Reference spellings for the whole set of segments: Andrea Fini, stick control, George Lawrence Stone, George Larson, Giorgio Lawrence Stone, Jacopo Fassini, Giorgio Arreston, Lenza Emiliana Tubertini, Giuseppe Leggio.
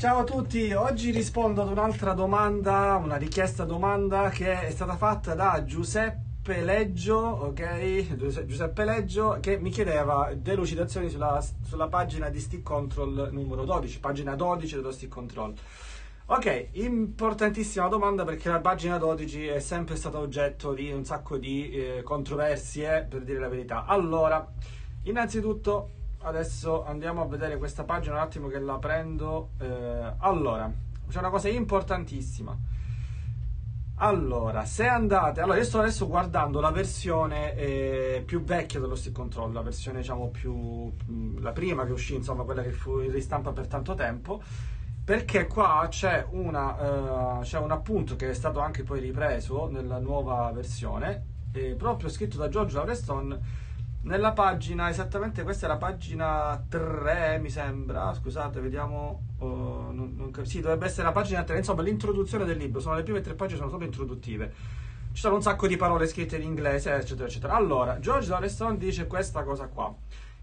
Ciao a tutti, oggi rispondo ad un'altra domanda, una richiesta domanda che è stata fatta da Giuseppe Leggio, ok? Giuseppe Leggio, che mi chiedeva delucidazioni sulla pagina di stick control numero 12, pagina 12 dello stick control. Ok, importantissima domanda perché la pagina 12 è sempre stata oggetto di un sacco di controversie, per dire la verità. Allora, innanzitutto adesso andiamo a vedere questa pagina un attimo che la prendo. Allora, c'è una cosa importantissima. Allora, se andate... Allora, io sto adesso guardando la versione più vecchia dello stick control, la versione, diciamo, la prima che uscì, insomma, quella che fu in ristampa per tanto tempo, perché qua c'è un appunto che è stato anche poi ripreso nella nuova versione, proprio scritto da Giorgio Arreston nella pagina, esattamente questa è la pagina 3 mi sembra, scusate, vediamo, sì, dovrebbe essere la pagina 3, insomma l'introduzione del libro, sono le prime 3 pagine, sono solo introduttive, ci sono un sacco di parole scritte in inglese, eccetera eccetera. Allora, George Larson dice questa cosa qua: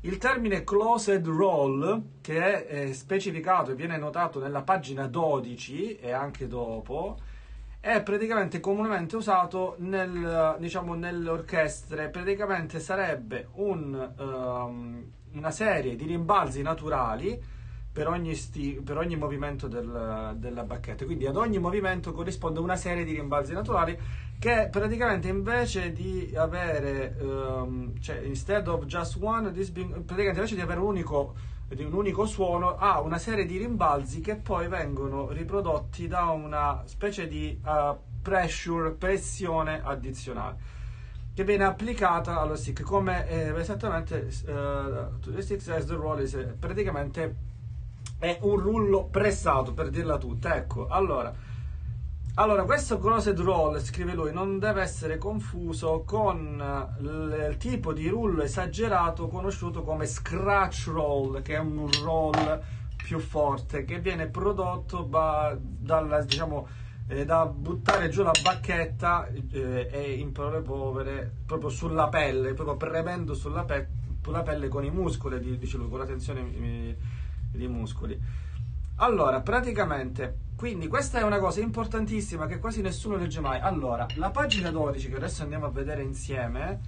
il termine closed roll, che è specificato e viene notato nella pagina 12 e anche dopo, è praticamente comunemente usato nelle orchestre. Praticamente sarebbe una serie di rimbalzi naturali per ogni movimento della bacchetta, quindi ad ogni movimento corrisponde una serie di rimbalzi naturali, che praticamente invece di avere un unico suono, ha una serie di rimbalzi che poi vengono riprodotti da una specie di pressione addizionale che viene applicata allo stick, come esattamente to the stick as the roll is, praticamente è un rullo pressato, per dirla tutta, ecco. Allora questo closed roll, scrive lui, non deve essere confuso con il tipo di rullo esagerato conosciuto come scratch roll, che è un roll più forte che viene prodotto da buttare giù la bacchetta e in parole povere proprio sulla pelle, proprio premendo sulla pelle con i muscoli, dice lui, con la tensione di muscoli. Allora, praticamente, quindi questa è una cosa importantissima che quasi nessuno legge mai. Allora, la pagina 12 che adesso andiamo a vedere insieme,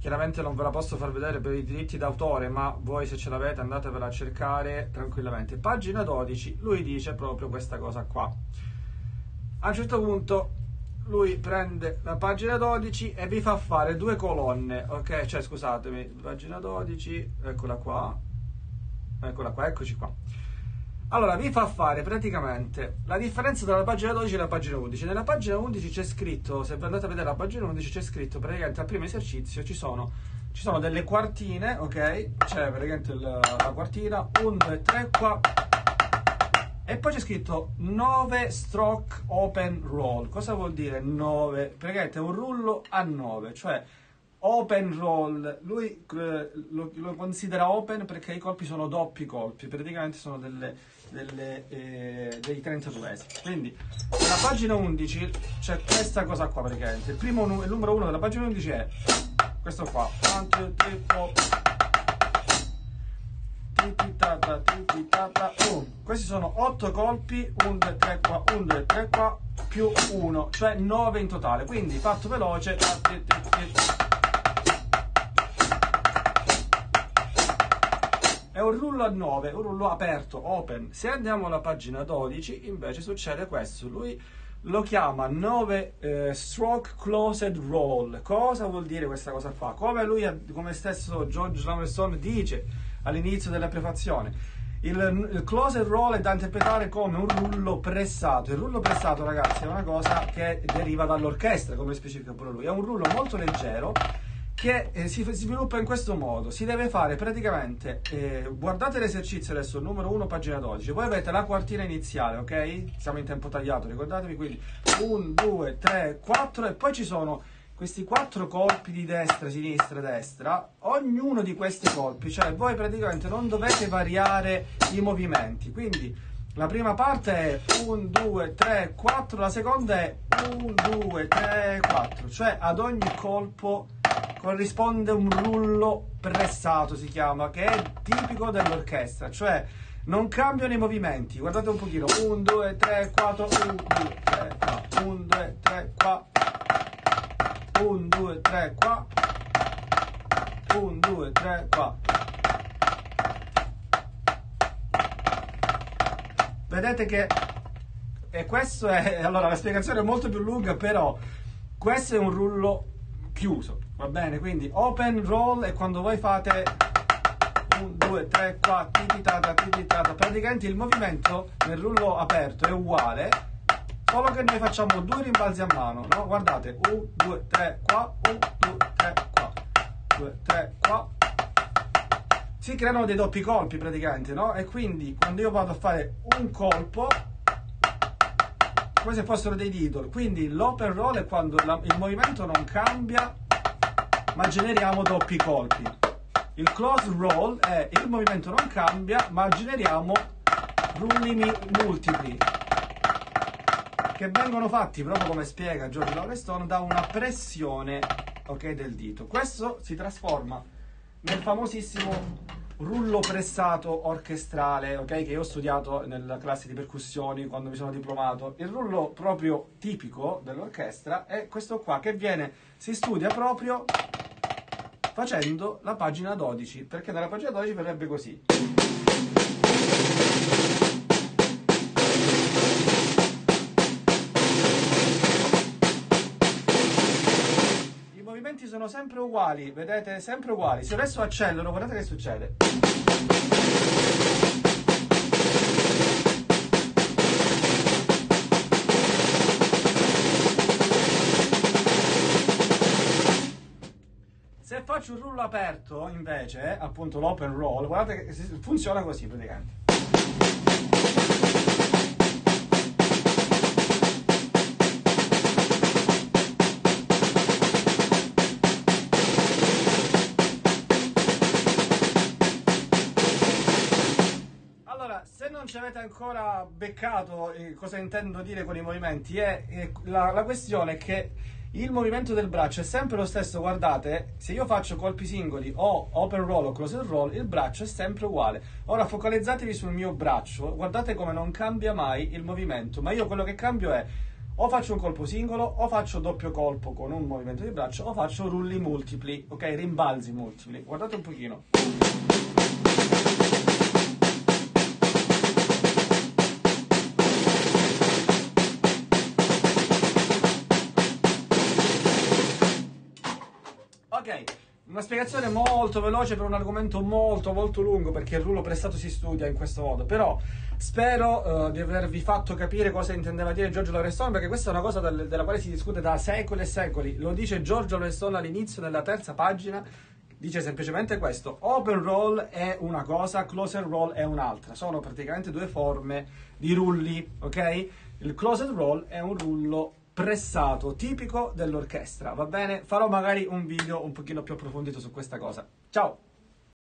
chiaramente non ve la posso far vedere per i diritti d'autore, ma voi se ce l'avete andatevela a cercare tranquillamente. Pagina 12, lui dice proprio questa cosa qua. A un certo punto lui prende la pagina 12 e vi fa fare 2 colonne, ok? Cioè, scusatemi, pagina 12, eccola qua. Eccola qua, eccoci qua. Allora, vi fa fare praticamente la differenza tra la pagina 12 e la pagina 11. Nella pagina 11 c'è scritto, se andate a vedere la pagina 11, c'è scritto praticamente al primo esercizio ci sono delle quartine, ok? C'è praticamente la quartina 1, 2, 3, qua. E poi c'è scritto 9 stroke open roll. Cosa vuol dire 9? Praticamente è un rullo a 9, cioè... Open roll, lui lo considera open perché i colpi sono doppi colpi, praticamente sono dei 32esimi. Quindi nella pagina 11 c'è questa cosa qua praticamente. Il numero 1 della pagina 11 è questo qua. Questi sono 8 colpi, 1, 2, 3 qua, 1, 2, 3 qua, più 1, cioè 9 in totale. Quindi fatto veloce... è un rullo a 9, un rullo aperto, open. Se andiamo alla pagina 12 invece succede questo, lui lo chiama 9 stroke closed roll. Cosa vuol dire questa cosa qua? Come stesso George Lawrence Stone dice all'inizio della prefazione, il closed roll è da interpretare come un rullo pressato. Il rullo pressato, ragazzi, è una cosa che deriva dall'orchestra, come specifica pure lui, è un rullo molto leggero che si sviluppa in questo modo. Si deve fare praticamente, guardate l'esercizio adesso, numero 1, pagina 12, voi avete la quartina iniziale, ok? Siamo in tempo tagliato, ricordatevi, quindi 1, 2, 3, 4 e poi ci sono questi 4 colpi di destra, sinistra, destra, ognuno di questi colpi, cioè voi praticamente non dovete variare i movimenti, quindi la prima parte è 1, 2, 3, 4, la seconda è 1, 2, 3, 4, cioè ad ogni colpo corrisponde un rullo pressato, si chiama, che è tipico dell'orchestra, cioè Non cambiano i movimenti, guardate un pochino. 1, 2, 3, 4, 1, 2, 3, qua. 1, 2, 3, qua. 1, 2, 3, qua. 1, 2, 3, qua. Vedete che... E questo è... Allora, la spiegazione è molto più lunga, però... Questo è un rullo chiuso, va bene? Quindi open roll e quando voi fate 1, 2, 3, 4, tititata, tititata, praticamente il movimento nel rullo aperto è uguale, solo che noi facciamo due rimbalzi a mano, no? Guardate, 1, 2, 3, qua, 1, 2, 3, qua, 2, 3, qua. Si creano dei doppi colpi praticamente, no? E quindi quando io vado a fare un colpo... come se fossero dei diddle, quindi l'open roll è quando il movimento non cambia ma generiamo doppi colpi. Il close roll è il movimento non cambia ma generiamo rullini multipli che vengono fatti proprio come spiega George Lawrence Stone da una pressione, okay, del dito. Questo si trasforma nel famosissimo rullo pressato orchestrale, ok? Che io ho studiato nella classe di percussioni quando mi sono diplomato. Il rullo proprio tipico dell'orchestra è questo qua, che viene, si studia proprio facendo la pagina 12, perché nella pagina 12 verrebbe così. Sono sempre uguali, vedete? Sempre uguali. Se adesso accelero, guardate che succede. Se faccio un rullo aperto, invece, appunto l'open roll, guardate che funziona così praticamente. Ci avete ancora beccato cosa intendo dire con i movimenti? La questione è che il movimento del braccio è sempre lo stesso. Guardate, se io faccio colpi singoli o open roll o close roll, il braccio è sempre uguale. Ora focalizzatevi sul mio braccio, guardate come non cambia mai il movimento, ma io quello che cambio è o faccio un colpo singolo o faccio doppio colpo con un movimento di braccio o faccio rulli multipli, ok, rimbalzi multipli. Guardate un pochino. Una spiegazione molto veloce per un argomento molto molto lungo, perché il rullo pressato si studia in questo modo, però spero di avervi fatto capire cosa intendeva dire Giorgio Lawrence Stone, perché questa è una cosa della quale si discute da secoli e secoli. Lo dice Giorgio Lawrence Stone all'inizio della terza pagina, dice semplicemente questo: open roll è una cosa, close roll è un'altra, sono praticamente due forme di rulli, ok? Il close roll è un rullo pressato tipico dell'orchestra, va bene? Farò magari un video un pochino più approfondito su questa cosa. Ciao!